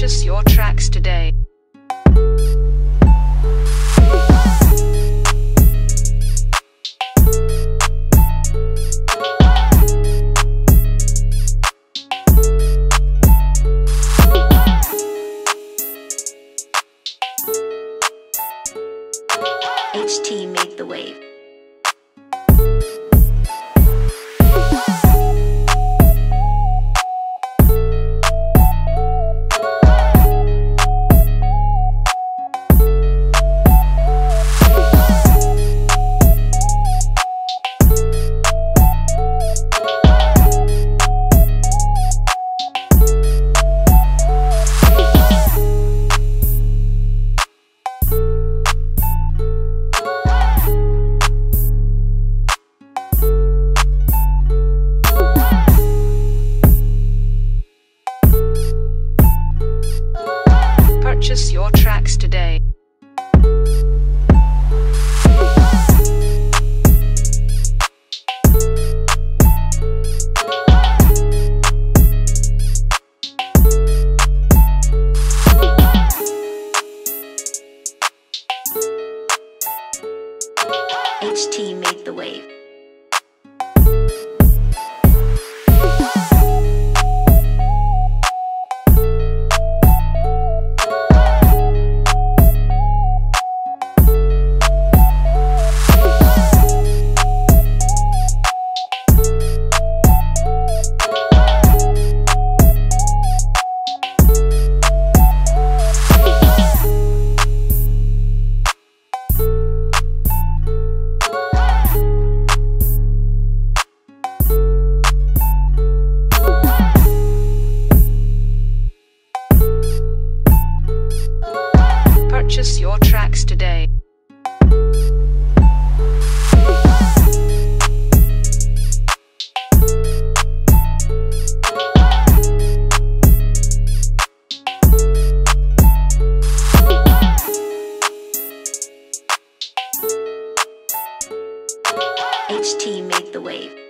purchase your tracks today. HT made the wave. Purchase your tracks today. HT made the wave. Purchase your tracks today. HT made the wave.